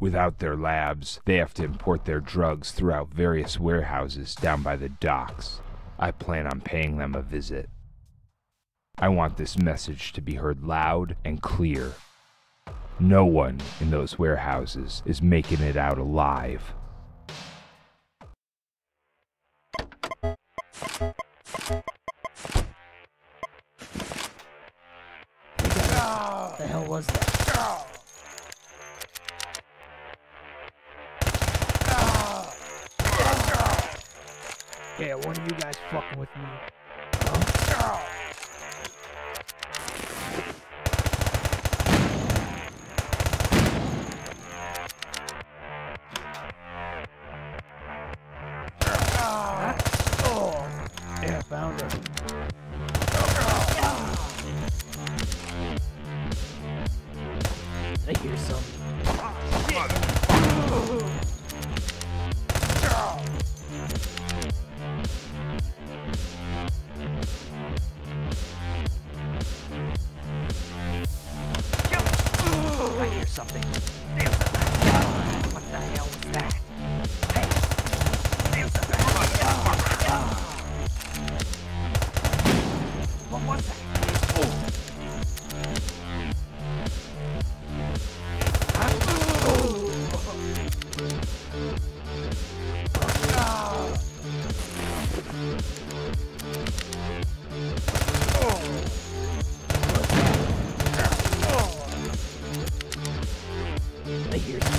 Without their labs, they have to import their drugs throughout various warehouses down by the docks. I plan on paying them a visit. I want this message to be heard loud and clear. No one in those warehouses is making it out alive. What the hell was that? Yeah, one of you guys fucking with me. Huh? Yeah, found her. I hear something. Oh, shit. Something. What the hell was that? Hey! What was that? Here's